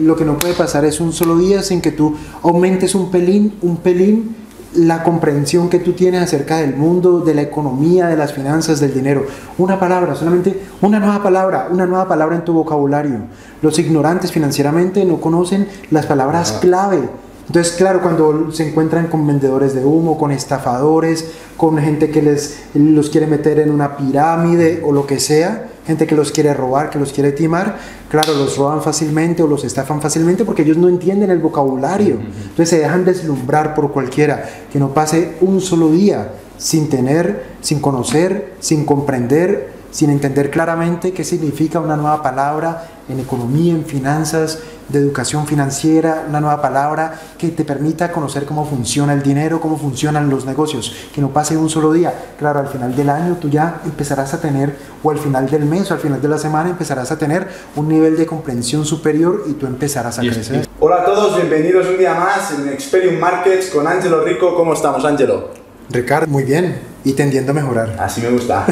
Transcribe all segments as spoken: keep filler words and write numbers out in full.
lo que no puede pasar es un solo día sin que tú aumentes un pelín, un pelín la comprensión que tú tienes acerca del mundo, de la economía, de las finanzas, del dinero. Una palabra, solamente una nueva palabra, una nueva palabra en tu vocabulario. Los ignorantes financieramente no conocen las palabras clave. Entonces, claro, cuando se encuentran con vendedores de humo, con estafadores, con gente que les, los quiere meter en una pirámide o lo que sea, gente que los quiere robar, que los quiere timar, claro, los roban fácilmente o los estafan fácilmente porque ellos no entienden el vocabulario. Entonces se dejan deslumbrar por cualquiera. Que no pase un solo día sin tener, sin conocer, sin comprender, sin entender claramente qué significa una nueva palabra en economía, en finanzas, de educación financiera, una nueva palabra que te permita conocer cómo funciona el dinero, cómo funcionan los negocios, que no pase un solo día. Claro, al final del año tú ya empezarás a tener, o al final del mes, o al final de la semana empezarás a tener un nivel de comprensión superior y tú empezarás a crecer. Hola a todos, bienvenidos un día más en Experium Markets con Angelo Rico. ¿Cómo estamos, Angelo? Ricardo, muy bien, y tendiendo a mejorar. Así me gusta.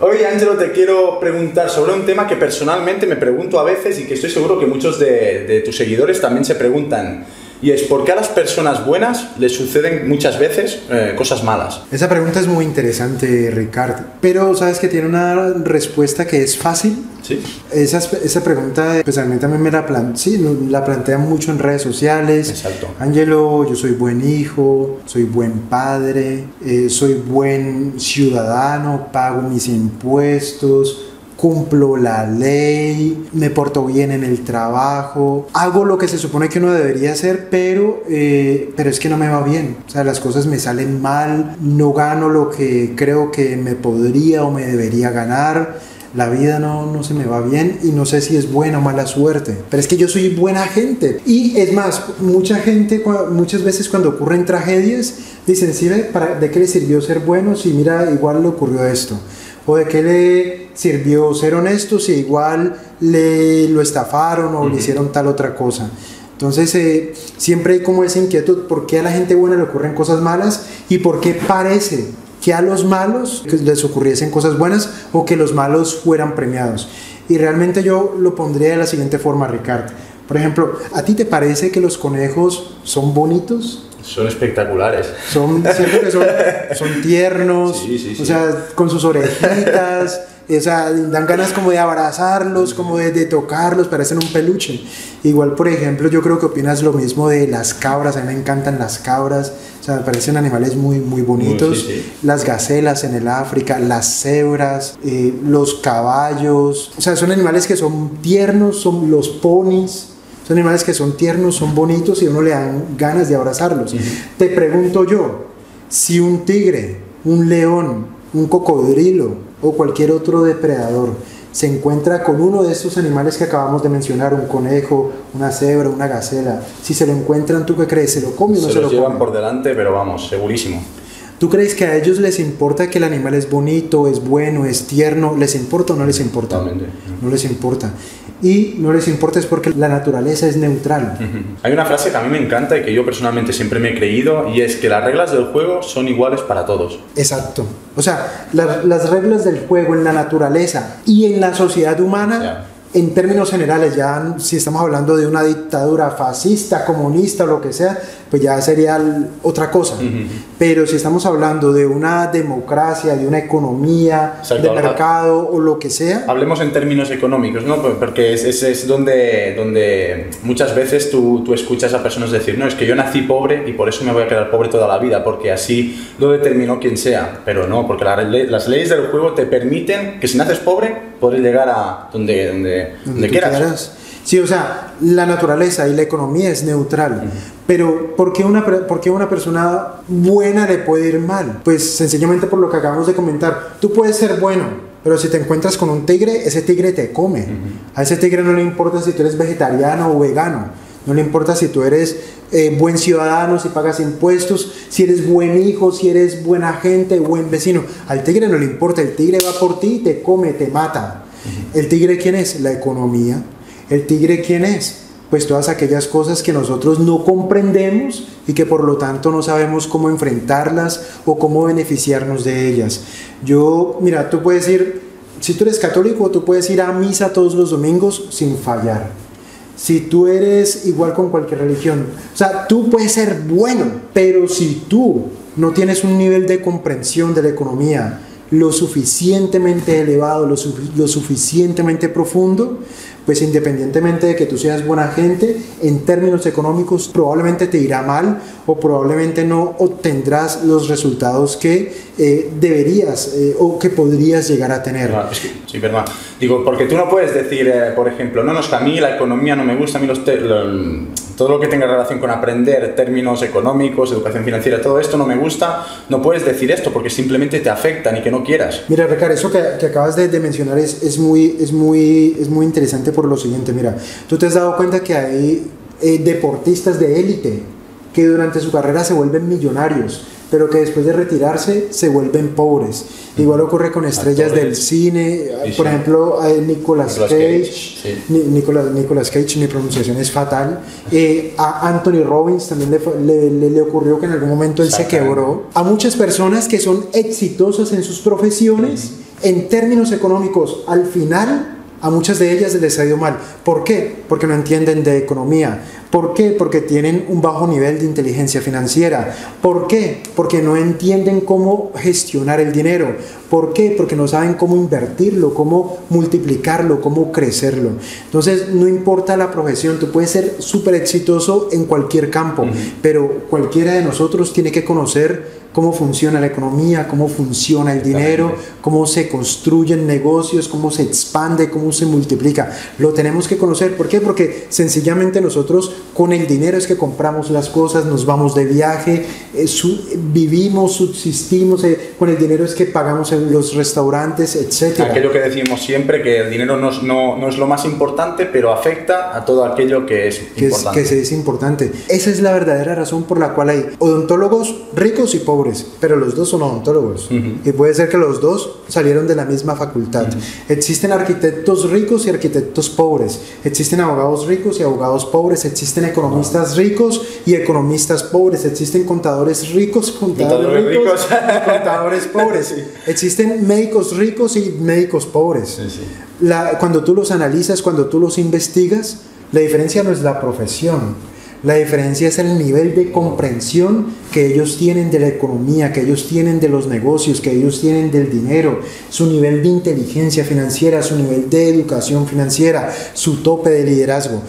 Hoy, Angelo, te quiero preguntar sobre un tema que personalmente me pregunto a veces y que estoy seguro que muchos de, de tus seguidores también se preguntan, y es ¿por qué a las personas buenas les suceden muchas veces eh, cosas malas? Esa pregunta es muy interesante, Ricardo, pero sabes que tiene una respuesta que es fácil. ¿Sí? Esa, esa pregunta, pues a mí también me la, plan sí, la plantean mucho en redes sociales. Exacto. Angelo, yo soy buen hijo, soy buen padre, eh, soy buen ciudadano, pago mis impuestos, cumplo la ley, me porto bien en el trabajo, hago lo que se supone que uno debería hacer, pero, eh, pero es que no me va bien. O sea, las cosas me salen mal, no gano lo que creo que me podría o me debería ganar, la vida no, no se me va bien y no sé si es buena o mala suerte, pero es que yo soy buena gente. Y es más, mucha gente, muchas veces cuando ocurren tragedias, dicen, ¿sí, para, ¿de qué le sirvió ser bueno si mira, igual le ocurrió esto? ¿O de qué le sirvió ser honesto si igual le lo estafaron o uh-huh. le hicieron tal otra cosa? Entonces eh, siempre hay como esa inquietud, ¿por qué a la gente buena le ocurren cosas malas? ¿Y por qué parece que a los malos les ocurriesen cosas buenas o que los malos fueran premiados? Y realmente yo lo pondría de la siguiente forma, Ricardo. Por ejemplo, ¿a ti te parece que los conejos son bonitos? Son espectaculares. Son, siempre que son, son tiernos, sí, sí, sí. O sea, con sus orejitas, o sea, dan ganas como de abrazarlos, como de, de tocarlos, parecen un peluche. Igual, por ejemplo, yo creo que opinas lo mismo de las cabras, a mí me encantan las cabras, o sea, me parecen animales muy, muy bonitos. Sí, sí. Las gacelas en el África, las cebras, eh, los caballos, o sea, son animales que son tiernos, son los ponis. Son animales que son tiernos, son bonitos y a uno le dan ganas de abrazarlos. Uh-huh. Te pregunto yo, si un tigre, un león, un cocodrilo o cualquier otro depredador se encuentra con uno de estos animales que acabamos de mencionar, un conejo, una cebra, una gacela, si se lo encuentran, ¿tú qué crees? ¿Se lo come o no se, se lo come? Se los llevan por delante, pero vamos, segurísimo. ¿Tú crees que a ellos les importa que el animal es bonito, es bueno, es tierno? ¿Les importa o no les importa? Totalmente. No les importa. Y no les importa es porque la naturaleza es neutral. Uh-huh. Hay una frase que a mí me encanta y que yo personalmente siempre me he creído, y es que las reglas del juego son iguales para todos. Exacto. O sea, la, las reglas del juego en la naturaleza y en la sociedad humana... Yeah. En términos generales, ya si estamos hablando de una dictadura fascista, comunista o lo que sea, pues ya sería otra cosa. Uh-huh. Pero si estamos hablando de una democracia, de una economía, exacto, de mercado o lo que sea... Hablemos en términos económicos, ¿no? Porque es, es, es donde, donde muchas veces tú, tú escuchas a personas decir, no, es que yo nací pobre y por eso me voy a quedar pobre toda la vida, porque así lo determinó quien sea. Pero no, porque la, las leyes del juego te permiten que si naces pobre, puedes llegar a donde... donde Donde quieras. quieras. Sí, o sea, la naturaleza y la economía es neutral. Uh-huh. Pero ¿por qué una, por qué una persona buena le puede ir mal? Pues sencillamente por lo que acabamos de comentar. Tú puedes ser bueno, pero si te encuentras con un tigre, ese tigre te come. Uh-huh. A ese tigre no le importa si tú eres vegetariano o vegano. No le importa si tú eres eh, buen ciudadano, si pagas impuestos, si eres buen hijo, si eres buena gente, buen vecino. Al tigre no le importa. El tigre va por ti, te come, te mata. ¿El tigre quién es? La economía. ¿El tigre quién es? Pues todas aquellas cosas que nosotros no comprendemos y que por lo tanto no sabemos cómo enfrentarlas o cómo beneficiarnos de ellas. Yo, mira, tú puedes ir, si tú eres católico, tú puedes ir a misa todos los domingos sin fallar. si tú eres igual con cualquier religión. O sea, tú puedes ser bueno, pero si tú no tienes un nivel de comprensión de la economía lo suficientemente elevado, lo, su lo suficientemente profundo, pues independientemente de que tú seas buena gente, en términos económicos probablemente te irá mal o probablemente no obtendrás los resultados que eh, deberías eh, o que podrías llegar a tener. No, es que, sí, verdad. Digo, porque tú no puedes decir, eh, por ejemplo, no, no, es que a mí la economía no me gusta, a mí los lo, todo lo que tenga relación con aprender términos económicos, educación financiera, todo esto no me gusta, no puedes decir esto porque simplemente te afectan y que no quieras. Mira, Ricardo, eso que, que acabas de, de mencionar es, es, muy, es, muy, es muy interesante. Por lo siguiente, mira, tú te has dado cuenta que hay eh, deportistas de élite que durante su carrera se vuelven millonarios, pero que después de retirarse se vuelven pobres. Mm. Igual ocurre con estrellas Actores. del cine, sí, por sí. ejemplo, eh, Nicolas, Nicolas Cage, Cage. Sí. Ni, Nicolas, Nicolas Cage, mi pronunciación es fatal. Eh, a Anthony Robbins también le, le, le, le ocurrió que en algún momento él se quebró. A muchas personas que son exitosas en sus profesiones, mm. en términos económicos, al final, a muchas de ellas les ha ido mal. ¿Por qué? Porque no entienden de economía. ¿Por qué? Porque tienen un bajo nivel de inteligencia financiera. ¿Por qué? Porque no entienden cómo gestionar el dinero. ¿Por qué? Porque no saben cómo invertirlo, cómo multiplicarlo, cómo crecerlo. Entonces, no importa la profesión, tú puedes ser súper exitoso en cualquier campo, uh-huh. pero cualquiera de nosotros tiene que conocer cómo funciona la economía, cómo funciona el dinero, cómo se construyen negocios, cómo se expande, cómo se multiplica. Lo tenemos que conocer. ¿Por qué? Porque sencillamente nosotros con el dinero es que compramos las cosas, nos vamos de viaje, eh, su vivimos, subsistimos, eh, con el dinero es que pagamos en los restaurantes, etcétera. Aquello que decimos siempre, que el dinero no, no, no es lo más importante, pero afecta a todo aquello que es que importante. Es, que es importante. Esa es la verdadera razón por la cual hay odontólogos ricos y pobres, pero los dos son odontólogos, uh-huh. y puede ser que los dos salieron de la misma facultad. Uh-huh. Existen arquitectos ricos y arquitectos pobres, existen abogados ricos y abogados pobres, existen economistas uh-huh. ricos y economistas pobres, existen contadores ricos, contadores ricos, y contadores pobres, sí. existen médicos ricos y médicos pobres. Sí, sí. La, cuando tú los analizas, cuando tú los investigas, la diferencia no es la profesión. La diferencia es el nivel de comprensión que ellos tienen de la economía, que ellos tienen de los negocios, que ellos tienen del dinero, su nivel de inteligencia financiera, su nivel de educación financiera, su tope de liderazgo.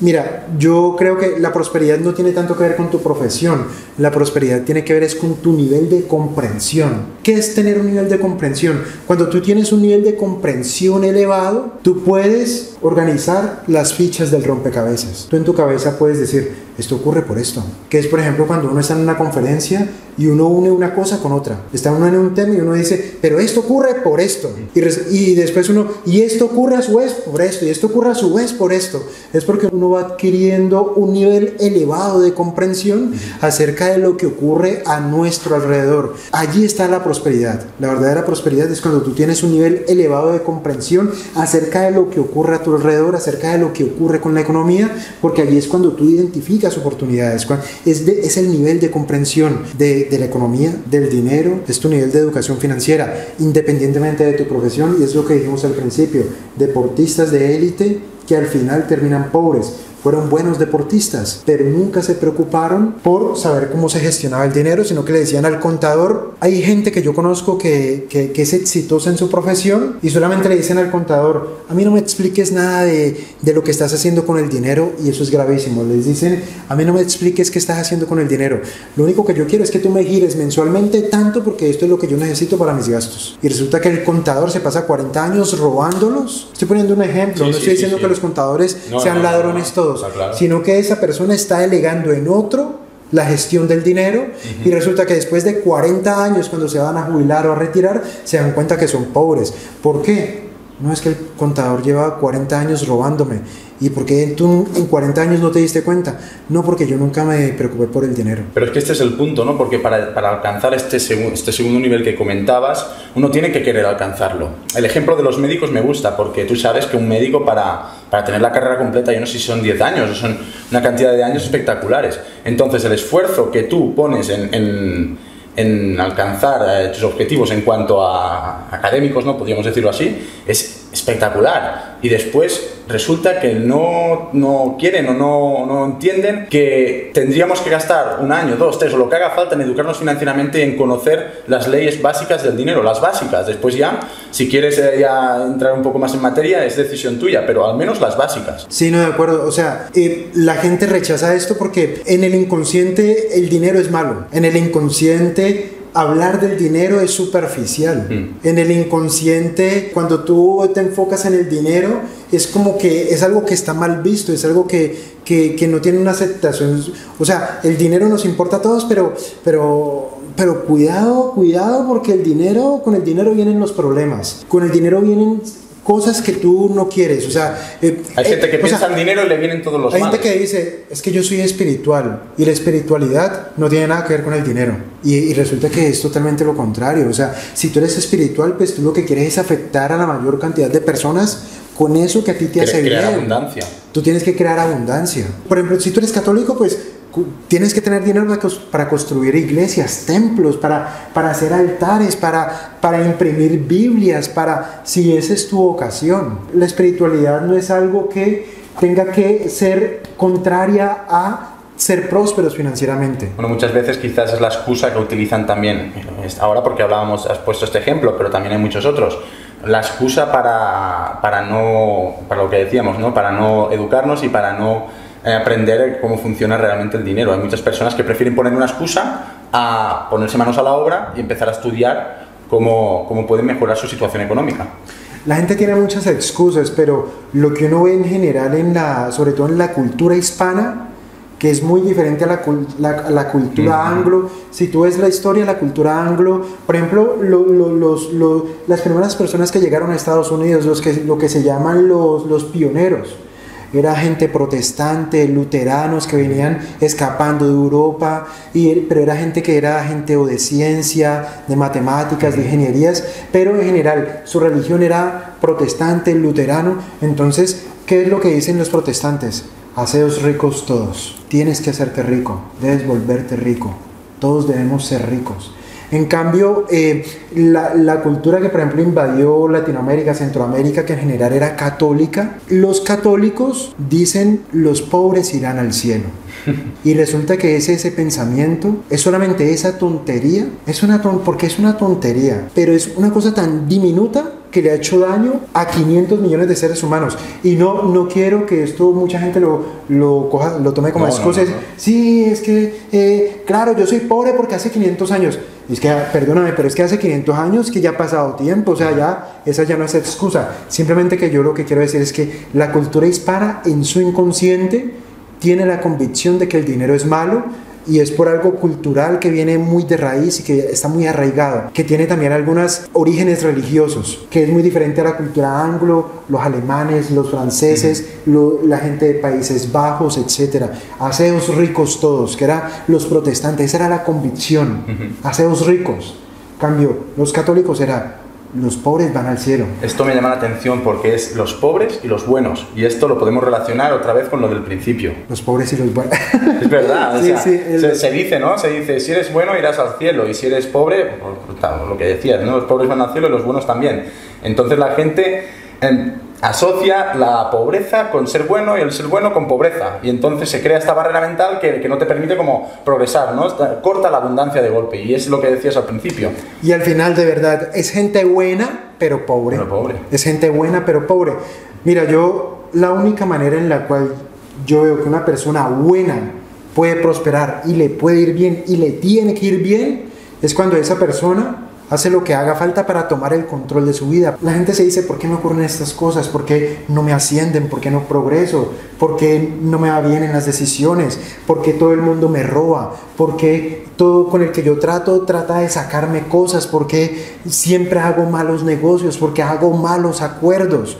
Mira, yo creo que la prosperidad no tiene tanto que ver con tu profesión, la prosperidad tiene que ver es con tu nivel de comprensión. ¿Qué es tener un nivel de comprensión? Cuando tú tienes un nivel de comprensión elevado, tú puedes organizar las fichas del rompecabezas. Tú en tu cabeza puedes decir, esto ocurre por esto, que es por ejemplo cuando uno está en una conferencia y uno une una cosa con otra, está uno en un tema y uno dice, pero esto ocurre por esto, y, y después uno, y esto ocurre a su vez por esto, y esto ocurre a su vez por esto. Es porque uno va adquiriendo un nivel elevado de comprensión acerca de lo que ocurre a nuestro alrededor. Allí está la prosperidad. La verdadera prosperidad es cuando tú tienes un nivel elevado de comprensión acerca de lo que ocurre a tu alrededor, acerca de lo que ocurre con la economía, porque allí es cuando tú identificas oportunidades. Es, de, es el nivel de comprensión de, de la economía, del dinero, es tu nivel de educación financiera, independientemente de tu profesión, y es lo que dijimos al principio, deportistas de élite que al final terminan pobres. Fueron buenos deportistas, pero nunca se preocuparon por saber cómo se gestionaba el dinero, sino que le decían al contador. Hay gente que yo conozco que, que, que es exitosa en su profesión y solamente le dicen al contador, a mí no me expliques nada de, de lo que estás haciendo con el dinero, y eso es gravísimo. Les dicen, a mí no me expliques qué estás haciendo con el dinero, lo único que yo quiero es que tú me gires mensualmente tanto porque esto es lo que yo necesito para mis gastos. Y resulta que el contador se pasa cuarenta años robándolos. Estoy poniendo un ejemplo, sí, no estoy sí, diciendo sí, sí. que los contadores no, sean no, ladrones no. todos. Claro. Sino que esa persona está delegando en otro la gestión del dinero, uh-huh. y resulta que después de cuarenta años, cuando se van a jubilar o a retirar, se dan cuenta que son pobres. ¿Por qué? No, es que el contador lleva cuarenta años robándome. ¿Y por qué tú en cuarenta años no te diste cuenta? No, porque yo nunca me preocupé por el dinero. Pero es que este es el punto, ¿no? Porque para, para alcanzar este, segu este segundo nivel que comentabas, uno tiene que querer alcanzarlo. El ejemplo de los médicos me gusta, porque tú sabes que un médico para, para tener la carrera completa, yo no sé si son diez años, o son una cantidad de años espectaculares. Entonces el esfuerzo que tú pones en... en en alcanzar eh, tus objetivos en cuanto a académicos, ¿no? Podríamos decirlo así, es espectacular, y después resulta que no, no quieren o no, no entienden que tendríamos que gastar un año, dos, tres o lo que haga falta en educarnos financieramente, en conocer las leyes básicas del dinero, las básicas. Después ya, si quieres ya entrar un poco más en materia, es decisión tuya, pero al menos las básicas. Sí, no, de acuerdo. O sea, eh, la gente rechaza esto porque en el inconsciente el dinero es malo, en el inconsciente hablar del dinero es superficial. Mm. En el inconsciente, cuando tú te enfocas en el dinero, es como que es algo que está mal visto, es algo que, que, que no tiene una aceptación. O sea, el dinero nos importa a todos, pero, pero, pero cuidado, cuidado, porque el dinero, con el dinero vienen los problemas, con el dinero vienen cosas que tú no quieres. O sea, eh, hay gente que eh, piensa o sea, en dinero y le vienen todos los males. Hay gente que dice, es que yo soy espiritual, y la espiritualidad no tiene nada que ver con el dinero, y, y resulta que es totalmente lo contrario. O sea, si tú eres espiritual, pues tú lo que quieres es afectar a la mayor cantidad de personas con eso que a ti te hace bien. Abundancia. Tú tienes que crear abundancia. Por ejemplo, si tú eres católico, pues tienes que tener dinero para construir iglesias, templos, para, para hacer altares, para, para imprimir Biblias, para, si esa es tu vocación. La espiritualidad no es algo que tenga que ser contraria a ser prósperos financieramente. Bueno, muchas veces quizás es la excusa que utilizan también, ahora porque hablábamos, has puesto este ejemplo, pero también hay muchos otros. La excusa para, para no, para lo que decíamos, ¿no? Para no educarnos y para no aprender cómo funciona realmente el dinero. Hay muchas personas que prefieren poner una excusa a ponerse manos a la obra y empezar a estudiar cómo, cómo pueden mejorar su situación económica. La gente tiene muchas excusas, pero lo que uno ve en general, en la, sobre todo en la cultura hispana, que es muy diferente a la, la, la cultura uh-huh. anglo. Si tú ves la historia de la cultura anglo, por ejemplo, lo, lo, los, lo, las primeras personas que llegaron a Estados Unidos, los que, lo que se llaman los, los pioneros, era gente protestante, luteranos que venían escapando de Europa, y, pero era gente que era gente o de ciencia, de matemáticas, de ingenierías, pero en general su religión era protestante, luterano. Entonces, ¿qué es lo que dicen los protestantes? Haceos ricos todos, tienes que hacerte rico, debes volverte rico, todos debemos ser ricos. En cambio, eh, la, la cultura que por ejemplo invadió Latinoamérica, Centroamérica, que en general era católica, los católicos dicen los pobres irán al cielo. Y resulta que ese, ese pensamiento es solamente esa tontería, es una ton porque es una tontería, pero es una cosa tan diminuta que le ha hecho daño a quinientos millones de seres humanos. Y no, no quiero que esto mucha gente lo, lo, coja, lo tome como no, excusa. No, no, no. Sí, es que, eh, claro, yo soy pobre porque hace quinientos años. Y es que, perdóname, pero es que hace quinientos años que ya ha pasado tiempo. O sea, ya, esa ya no es excusa. Simplemente que yo lo que quiero decir es que la cultura hispana en su inconsciente tiene la convicción de que el dinero es malo, y es por algo cultural que viene muy de raíz y que está muy arraigado, que tiene también algunos orígenes religiosos, que es muy diferente a la cultura anglo, los alemanes, los franceses, lo, la gente de Países Bajos, etcétera. Haceos ricos todos, que eran los protestantes, esa era la convicción, haceos ricos. Cambio, los católicos eran los pobres van al cielo. Esto me llama la atención porque es los pobres y los buenos. Y esto lo podemos relacionar otra vez con lo del principio. Los pobres y los buenos. Es verdad, o sí, sea, sí, el... se, se dice, ¿no? Se dice, si eres bueno irás al cielo, y si eres pobre, pues, lo que decías, ¿no? Los pobres van al cielo y los buenos también. Entonces la gente eh, asocia la pobreza con ser bueno y el ser bueno con pobreza. Y entonces se crea esta barrera mental que, que no te permite como progresar, ¿no? Corta la abundancia de golpe, y es lo que decías al principio. Y al final, de verdad, es gente buena pero pobre. Pero pobre. Es gente buena pero pobre. Mira, yo la única manera en la cual yo veo que una persona buena puede prosperar y le puede ir bien y le tiene que ir bien es cuando esa persona hace lo que haga falta para tomar el control de su vida. La gente se dice, ¿por qué me ocurren estas cosas? ¿Por qué no me ascienden? ¿Por qué no progreso? ¿Por qué no me va bien en las decisiones? ¿Por qué todo el mundo me roba? ¿Por qué todo con el que yo trato trata de sacarme cosas? ¿Por qué siempre hago malos negocios? ¿Por qué hago malos acuerdos?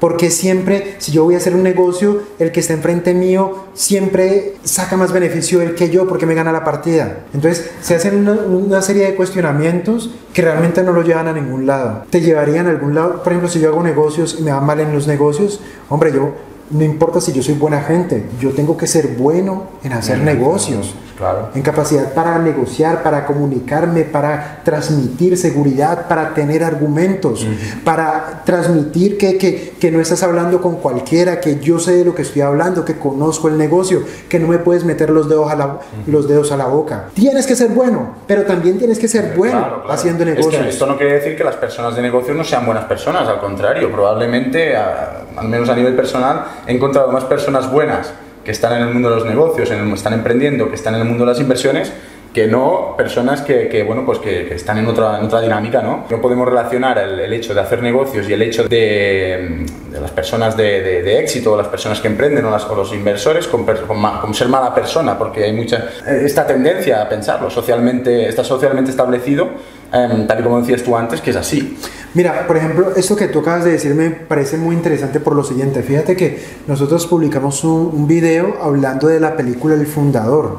Porque siempre, si yo voy a hacer un negocio, el que está enfrente mío siempre saca más beneficio él que yo, porque me gana la partida. Entonces, se hacen una, una serie de cuestionamientos que realmente no lo llevan a ningún lado. Te llevarían a algún lado. Por ejemplo, si yo hago negocios y me va mal en los negocios, hombre, yo, no importa si yo soy buena gente, yo tengo que ser bueno en hacer negocios. Claro. En capacidad para negociar, para comunicarme, para transmitir seguridad, para tener argumentos, uh-huh. para transmitir que, que, que no estás hablando con cualquiera, que yo sé de lo que estoy hablando, que conozco el negocio, que no me puedes meter los dedos a la, uh-huh. los dedos a la boca. Tienes que ser bueno, pero también tienes que ser bueno claro, claro. haciendo negocios. Es que esto no quiere decir que las personas de negocio no sean buenas personas, al contrario, probablemente, a, al menos a nivel personal, he encontrado más personas buenas que están en el mundo de los negocios, en el, están emprendiendo, que están en el mundo de las inversiones, que no personas que, que bueno, pues que, que están en otra, en otra dinámica, ¿no? No podemos relacionar el, el hecho de hacer negocios y el hecho de, de las personas de, de, de éxito, o las personas que emprenden, o, las, o los inversores, con, con, ma, con ser mala persona, porque hay mucha esta tendencia a pensarlo, socialmente, está socialmente establecido, eh, tal y como decías tú antes, que es así. Mira, por ejemplo, esto que tú acabas de decir me parece muy interesante por lo siguiente. Fíjate que nosotros publicamos un, un video hablando de la película El Fundador,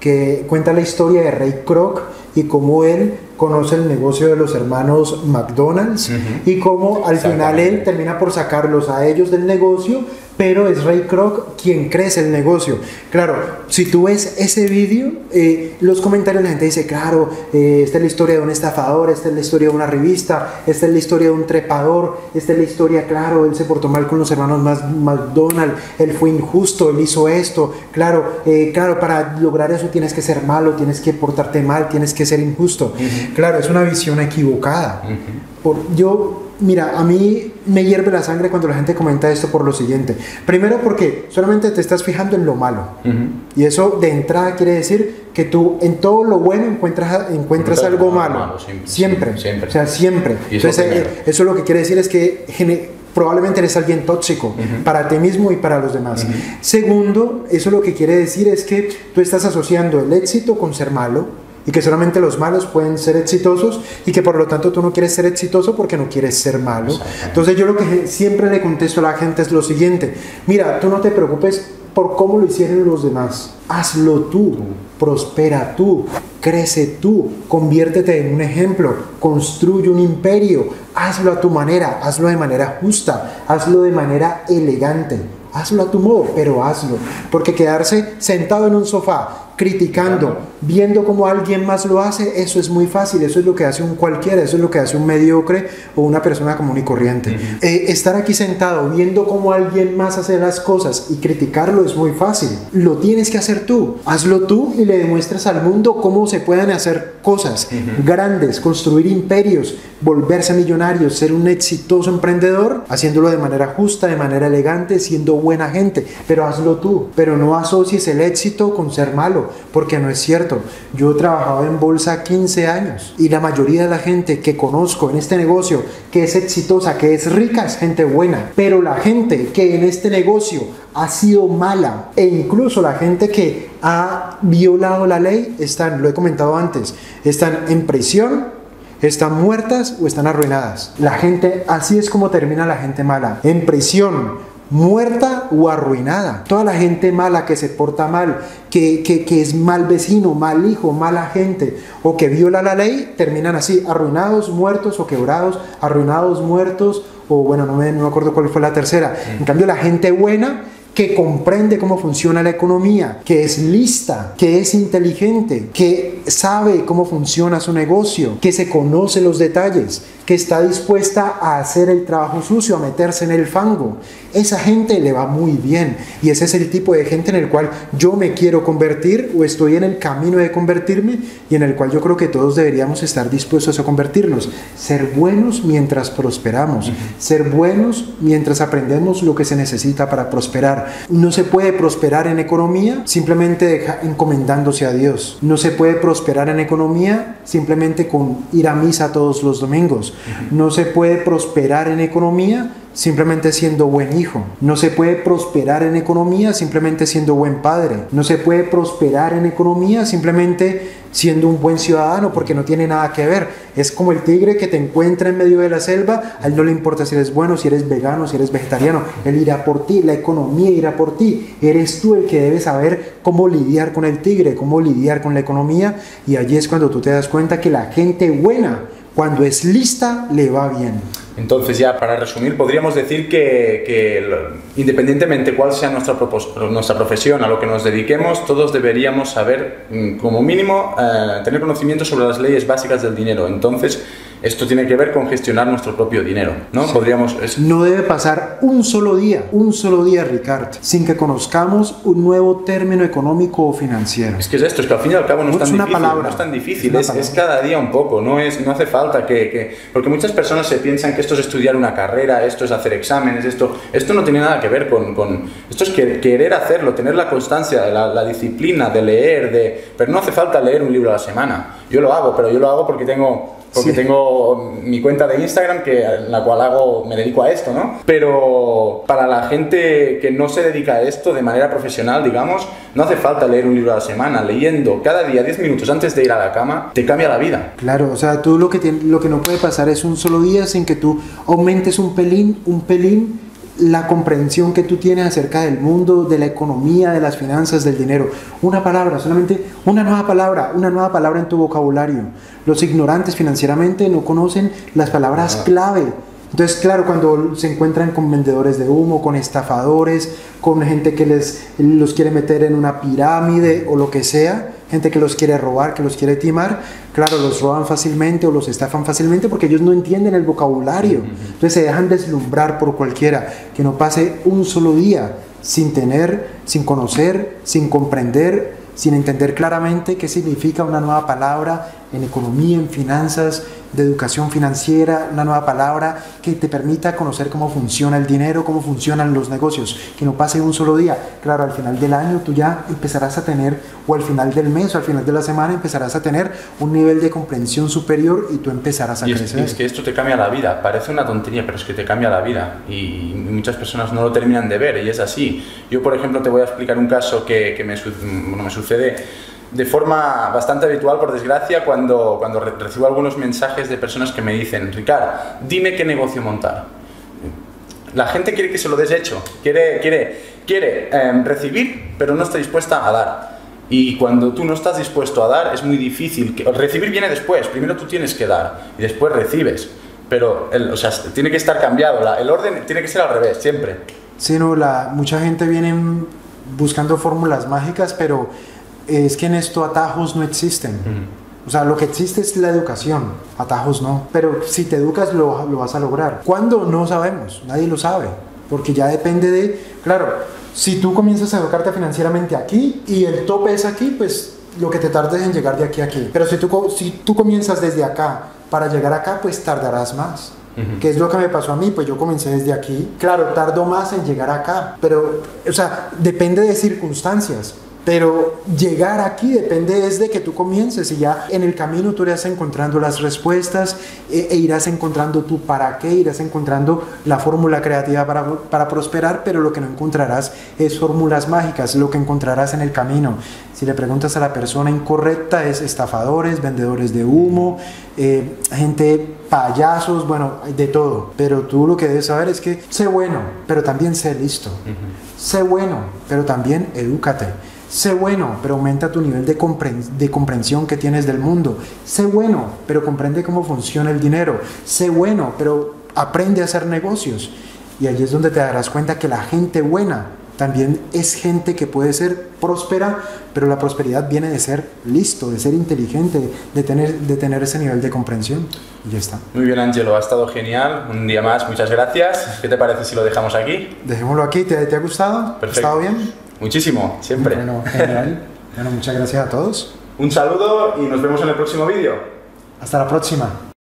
que cuenta la historia de Ray Kroc y cómo él conoce el negocio de los hermanos McDonald's uh-huh. y cómo al final él termina por sacarlos a ellos del negocio, pero es Ray Kroc quien crece el negocio. Claro, si tú ves ese vídeo, eh, los comentarios la gente dice, claro, eh, esta es la historia de un estafador, esta es la historia de una revista, esta es la historia de un trepador, esta es la historia, claro, él se portó mal con los hermanos más McDonald's, él fue injusto, él hizo esto, claro, eh, claro, para lograr eso tienes que ser malo, tienes que portarte mal, tienes que ser injusto. Uh-huh. Claro, es una visión equivocada. Uh-huh. Por, yo... Mira, a mí me hierve la sangre cuando la gente comenta esto por lo siguiente. Primero porque solamente te estás fijando en lo malo. Uh-huh. Y eso de entrada quiere decir que tú en todo lo bueno encuentras, encuentras algo malo. malo siempre, siempre. siempre. O sea, siempre. Entonces, eso, eso lo que quiere decir es que probablemente eres alguien tóxico uh-huh. para ti mismo y para los demás. Uh-huh. Segundo, eso lo que quiere decir es que tú estás asociando el éxito con ser malo, y que solamente los malos pueden ser exitosos, y que por lo tanto tú no quieres ser exitoso porque no quieres ser malo. Entonces yo lo que siempre le contesto a la gente es lo siguiente: mira, tú no te preocupes por cómo lo hicieron los demás, hazlo tú, prospera tú, crece tú, conviértete en un ejemplo, construye un imperio, hazlo a tu manera, hazlo de manera justa, hazlo de manera elegante, hazlo a tu modo, pero hazlo, porque quedarse sentado en un sofá criticando, viendo cómo alguien más lo hace, eso es muy fácil, eso es lo que hace un cualquiera, eso es lo que hace un mediocre o una persona común y corriente. Uh-huh. eh, estar aquí sentado viendo cómo alguien más hace las cosas y criticarlo es muy fácil, lo tienes que hacer tú, hazlo tú y le demuestras al mundo cómo se pueden hacer cosas uh-huh. grandes, construir imperios, volverse millonarios, ser un exitoso emprendedor, haciéndolo de manera justa, de manera elegante, siendo buena gente, pero hazlo tú, pero no asocies el éxito con ser malo, porque no es cierto. Yo he trabajado en bolsa quince años y la mayoría de la gente que conozco en este negocio, que es exitosa, que es rica, es gente buena, pero la gente que en este negocio ha sido mala, e incluso la gente que ha violado la ley, están, lo he comentado antes, están en prisión, están muertas o están arruinadas. La gente, así es como termina la gente mala, en prisión, muerta o arruinada. Toda la gente mala que se porta mal, que, que, que es mal vecino, mal hijo, mala gente, o que viola la ley, terminan así, arruinados, muertos o quebrados, arruinados, muertos, o bueno, no me, no me acuerdo cuál fue la tercera. En cambio, la gente buena, que comprende cómo funciona la economía, que es lista, que es inteligente, que sabe cómo funciona su negocio, que se conoce los detalles, que está dispuesta a hacer el trabajo sucio, a meterse en el fango. Esa gente le va muy bien, y ese es el tipo de gente en el cual yo me quiero convertir, o estoy en el camino de convertirme, y en el cual yo creo que todos deberíamos estar dispuestos a convertirnos. Ser buenos mientras prosperamos, ser buenos mientras aprendemos lo que se necesita para prosperar. No se puede prosperar en economía simplemente deja, encomendándose a Dios. No se puede prosperar en economía simplemente con ir a misa todos los domingos. No se puede prosperar en economía simplemente siendo buen hijo. No se puede prosperar en economía simplemente siendo buen padre. No se puede prosperar en economía simplemente siendo un buen ciudadano, porque no tiene nada que ver. Es como el tigre que te encuentra en medio de la selva, a él no le importa si eres bueno, si eres vegano, si eres vegetariano, él irá por ti, la economía irá por ti. Eres tú el que debes saber cómo lidiar con el tigre, cómo lidiar con la economía, y allí es cuando tú te das cuenta que la gente buena, cuando es lista, le va bien. Entonces, ya para resumir, podríamos decir que, que independientemente cuál sea nuestra, nuestra profesión, a lo que nos dediquemos, todos deberíamos saber, como mínimo, eh, tener conocimiento sobre las leyes básicas del dinero. Entonces, esto tiene que ver con gestionar nuestro propio dinero, ¿no? Sí. Podríamos... Es... No debe pasar un solo día, un solo día, Ricardo, sin que conozcamos un nuevo término económico o financiero. Es que es esto, es que al fin y al cabo no, no, es, tan es, difícil, no es tan difícil, es, es, es cada día un poco, no, es, no hace falta que, que... Porque muchas personas se piensan que esto es estudiar una carrera, esto es hacer exámenes, esto, esto no tiene nada que ver con... con... Esto es que, querer hacerlo, tener la constancia, la, la disciplina de leer, de... Pero no hace falta leer un libro a la semana. Yo lo hago, pero yo lo hago porque tengo... porque sí. tengo mi cuenta de Instagram, que en la cual hago, me dedico a esto, ¿no? Pero para la gente que no se dedica a esto de manera profesional, digamos, no hace falta leer un libro a la semana. Leyendo cada día diez minutos antes de ir a la cama, te cambia la vida. Claro, o sea, tú lo que, te, lo que no puede pasar es un solo día sin que tú aumentes un pelín, un pelín, la comprensión que tú tienes acerca del mundo, de la economía, de las finanzas, del dinero. Una palabra, solamente una nueva palabra, una nueva palabra en tu vocabulario. Los ignorantes financieramente no conocen las palabras clave. Entonces, claro, cuando se encuentran con vendedores de humo, con estafadores, con gente que les, los quiere meter en una pirámide o lo que sea, gente que los quiere robar, que los quiere timar, claro, los roban fácilmente o los estafan fácilmente porque ellos no entienden el vocabulario. Entonces se dejan deslumbrar por cualquiera. Que no pase un solo día sin tener, sin conocer, sin comprender, sin entender claramente qué significa una nueva palabra en economía, en finanzas, de educación financiera, una nueva palabra que te permita conocer cómo funciona el dinero, cómo funcionan los negocios, que no pase un solo día. Claro, al final del año tú ya empezarás a tener, o al final del mes, o al final de la semana, empezarás a tener un nivel de comprensión superior y tú empezarás a y crecer. Es, es que esto te cambia la vida, parece una tontería, pero es que te cambia la vida y muchas personas no lo terminan de ver y es así. Yo, por ejemplo, te voy a explicar un caso que, que me, bueno, me sucede de forma bastante habitual, por desgracia, cuando, cuando recibo algunos mensajes de personas que me dicen: Ricardo, dime qué negocio montar. La gente quiere que se lo des hecho, quiere, quiere, quiere eh, recibir, pero no está dispuesta a dar. Y cuando tú no estás dispuesto a dar, es muy difícil. Que, recibir viene después, primero tú tienes que dar y después recibes. Pero el, o sea, tiene que estar cambiado, la, el orden tiene que ser al revés, siempre. Sí, no, la, mucha gente viene buscando fórmulas mágicas, pero... es que en esto atajos no existen. Mm. O sea, lo que existe es la educación, atajos no. Pero si te educas lo, lo vas a lograr. ¿Cuándo? No sabemos, nadie lo sabe. Porque ya depende de... Claro, si tú comienzas a educarte financieramente aquí y el tope es aquí, pues lo que te tardes en llegar de aquí a aquí. Pero si tú, si tú comienzas desde acá para llegar acá, pues tardarás más. Uh-huh. ¿Qué es lo que me pasó a mí? Pues yo comencé desde aquí. Claro, tardo más en llegar acá. Pero, o sea, depende de circunstancias. Pero llegar aquí depende desde que tú comiences y ya en el camino tú irás encontrando las respuestas e, e irás encontrando tu para qué, irás encontrando la fórmula creativa para, para prosperar, pero lo que no encontrarás es fórmulas mágicas, lo que encontrarás en el camino. Si le preguntas a la persona incorrecta es estafadores, vendedores de humo, eh, gente... payasos, bueno, de todo. Pero tú lo que debes saber es que sé bueno, pero también sé listo. Uh-huh. Sé bueno, pero también edúcate. Sé bueno, pero aumenta tu nivel de, compren- de comprensión que tienes del mundo. Sé bueno, pero comprende cómo funciona el dinero. Sé bueno, pero aprende a hacer negocios. Y allí es donde te darás cuenta que la gente buena también es gente que puede ser próspera, pero la prosperidad viene de ser listo, de ser inteligente, de tener, de tener ese nivel de comprensión. Y ya está. Muy bien, Angelo, ha estado genial. Un día más, muchas gracias. ¿Qué te parece si lo dejamos aquí? Dejémoslo aquí. ¿Te, te ha gustado? Perfecto. ¿Ha estado bien? Muchísimo, siempre. Bueno, genial. Bueno, muchas gracias a todos. Un saludo y nos vemos en el próximo vídeo. Hasta la próxima.